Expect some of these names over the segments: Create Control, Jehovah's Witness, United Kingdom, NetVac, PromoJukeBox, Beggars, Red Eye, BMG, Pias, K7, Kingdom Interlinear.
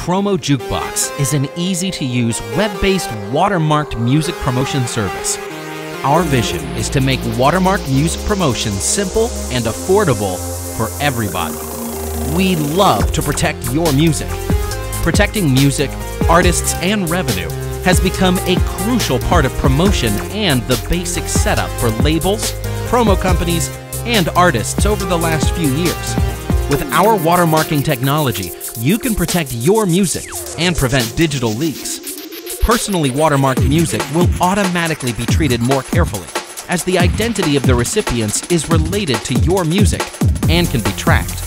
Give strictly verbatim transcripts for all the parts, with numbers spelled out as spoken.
PromoJukeBox is an easy-to-use, web-based, watermarked music promotion service. Our vision is to make watermark music promotion simple and affordable for everybody. We love to protect your music. Protecting music, artists, and revenue has become a crucial part of promotion and the basic setup for labels, promo companies, and artists over the last few years. With our watermarking technology, you can protect your music and prevent digital leaks. Personally watermarked music will automatically be treated more carefully, as the identity of the recipients is related to your music and can be tracked.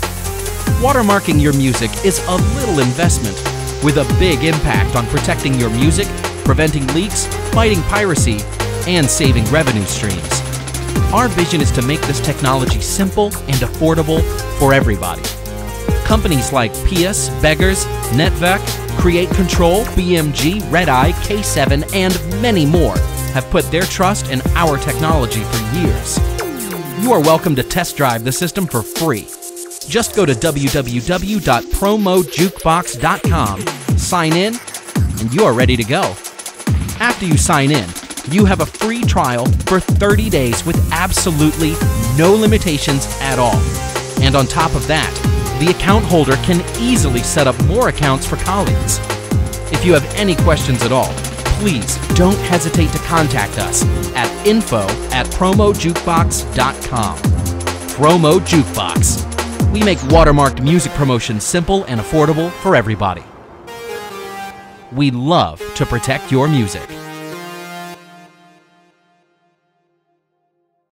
Watermarking your music is a little investment with a big impact on protecting your music, preventing leaks, fighting piracy, and saving revenue streams. Our vision is to make this technology simple and affordable for everybody. Companies like Pias, Beggars, NetVac, Create Control, B M G, Red Eye, K seven, and many more have put their trust in our technology for years. You are welcome to test drive the system for free. Just go to w w w dot promo jukebox dot com, sign in, and you are ready to go. After you sign in, you have a free trial for thirty days with absolutely no limitations at all. And on top of that, the account holder can easily set up more accounts for colleagues. If you have any questions at all, please don't hesitate to contact us at info at promojukebox dot com. PromoJukeBox. We make watermarked music promotion simple and affordable for everybody. We love to protect your music.